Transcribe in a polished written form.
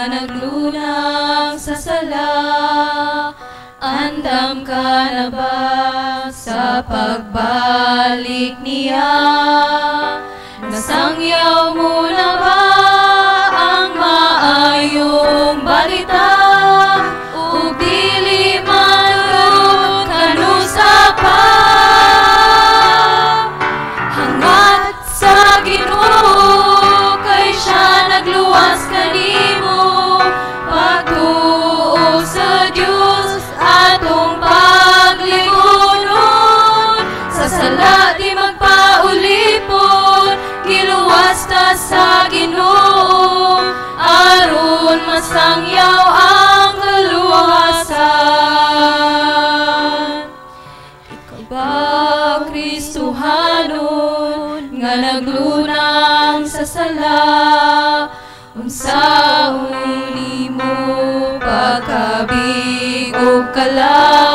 na naglunang sa sala, andam ka na ba sa pagbalik niya? Nasangyaw mo na ba ang maayong balita? Masangyaw ang kaluwasan. Ikaw ba, Kristohano, nga naglunang sa sala? Unsa uli mo pagkabig o kala?